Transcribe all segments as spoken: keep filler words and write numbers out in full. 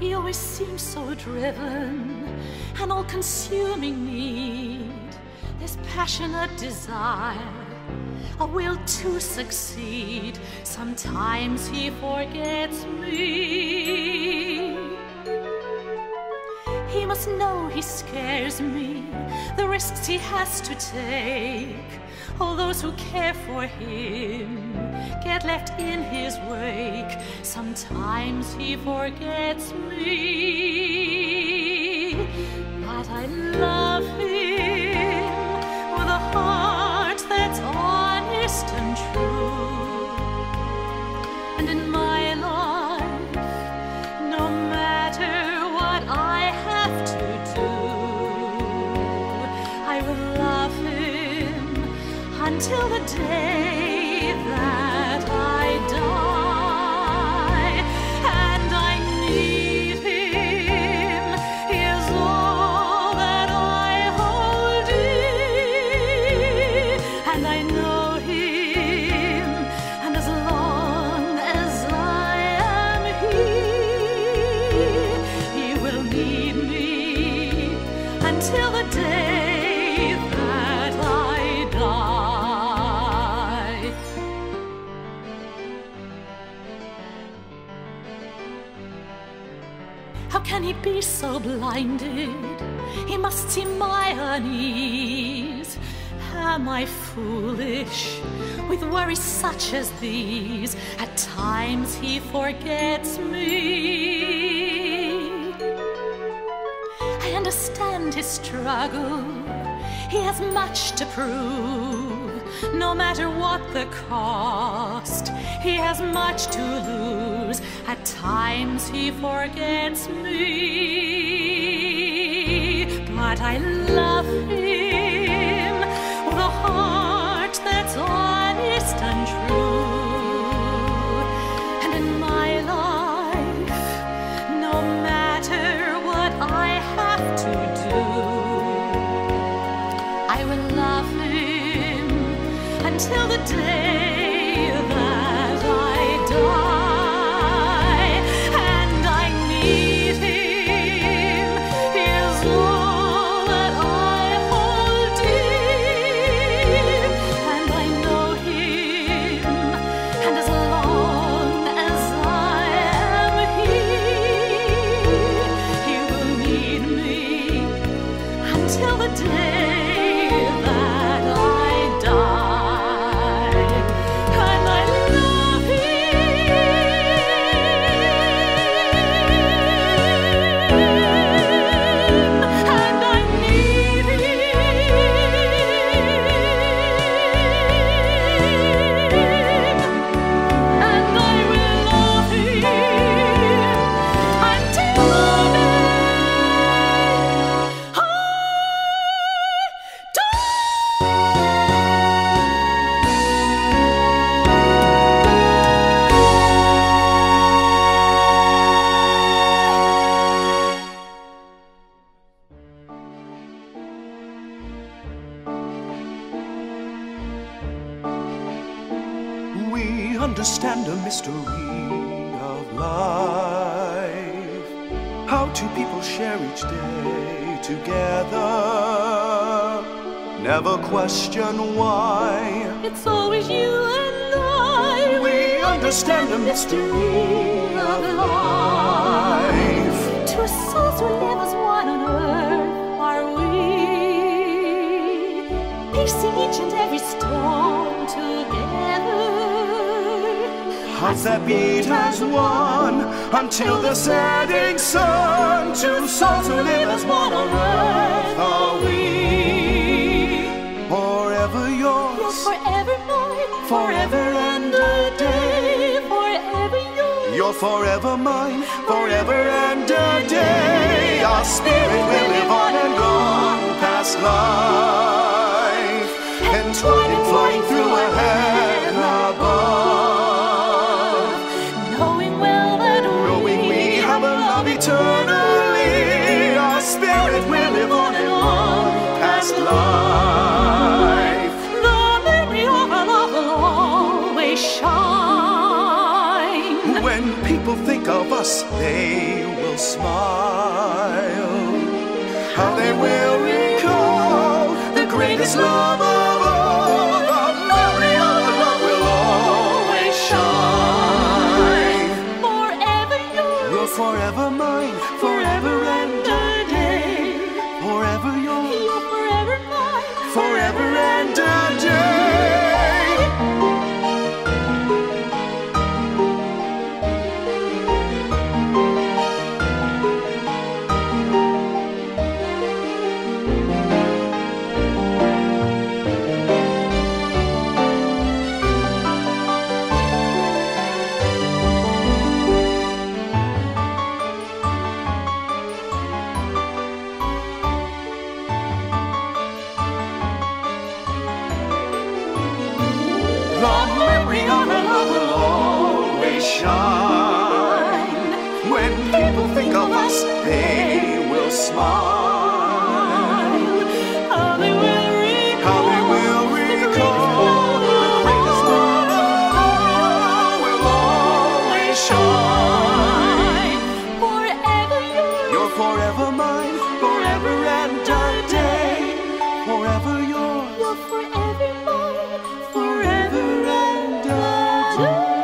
He always seems so driven, an all-consuming need. This passionate desire, a will to succeed. Sometimes he forgets me. He must know he scares me, the risks he has to take. All those who care for him get left in his wake. Sometimes he forgets me, but I love him with a heart that's honest and true. And in my life, no matter what I have to do, I will love him until the day that I die. And I need him, he is all that I hold dear. And I know him, and as long as I am here, he will need me until the day that I die. How can he be so blinded? He must see my unease. Am I foolish with worries such as these? At times he forgets me. I understand his struggle. He has much to prove. No matter what the cost, he has much to lose. At times he forgets me, but I love him with a heart that's honest and true. And in my life, no matter what I have to do, I will love him until the day that I die. Till the day that I die, and I love him, and I need him, and I will love him until the we understand the mystery of life, how two people share each day together. Never question why, it's always you and I. We understand the mystery of life. Two souls who live as one on earth are we, facing each and every storm together. Hearts that beat as one until the setting sun. Two souls who live as one on earth are we. Forever yours, you're forever mine, forever and a day. Forever yours, you're forever mine, forever and a day. Our spirit will live on and on past life, entwined and flying through a heaven above. Eternally, our spirit will live on and on past life. The memory of our love will always shine. When people think of us, they will smile. How they will recall the greatest love of all. The memory of the love will always shine. Forever yours, you're forever mine, forever and a day. Forever yours, you're forever mine, forever and a day. Shine. When people think of us, they will smile. How they will recall, how they will recall, the greatest love of all will always shine. Forever yours, you're forever mine, forever and a day. Forever yours, you're forever mine, forever and a day.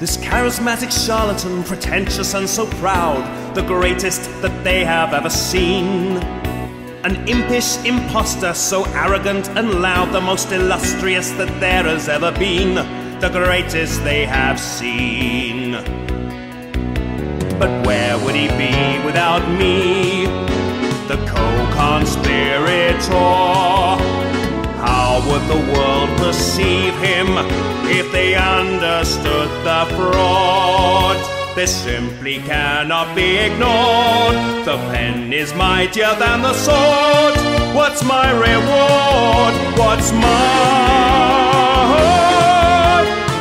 This charismatic charlatan, pretentious and so proud, the greatest that they have ever seen. An impish imposter, so arrogant and loud, the most illustrious that there has ever been, the greatest they have seen. But where would he be without me, the co-conspirator? How would the world perceive him if they understood the fraud? This simply cannot be ignored. The pen is mightier than the sword. What's my reward? What's my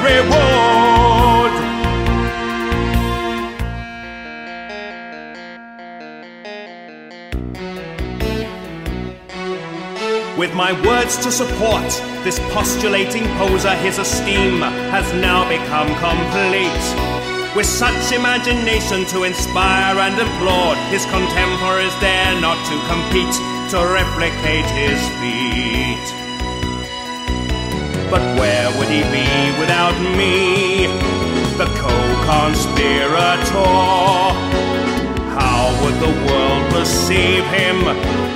reward? With my words to support this postulating poser, his esteem has now become complete. With such imagination to inspire and applaud, his contemporaries dare not to compete to replicate his feat. But where would he be without me, the co-conspirator? How would the world perceive him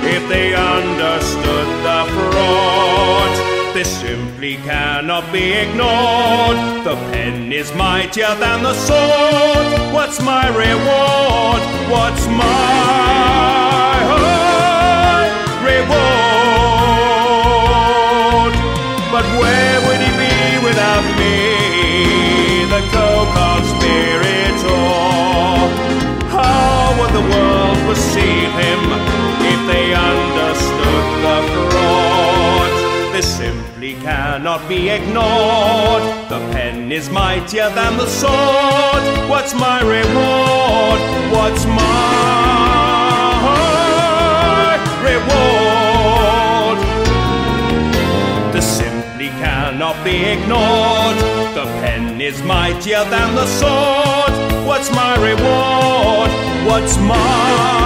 if they understood the fraud? This simply cannot be ignored. The pen is mightier than the sword. What's my reward? What's my reward? But where would he be without me, the co-conspirator? How would the world perceive him if they understood the fraud? This simply cannot be ignored. The pen is mightier than the sword. What's my reward? What's my reward? This simply cannot be ignored. The pen is mightier than the sword. What's my reward? What's my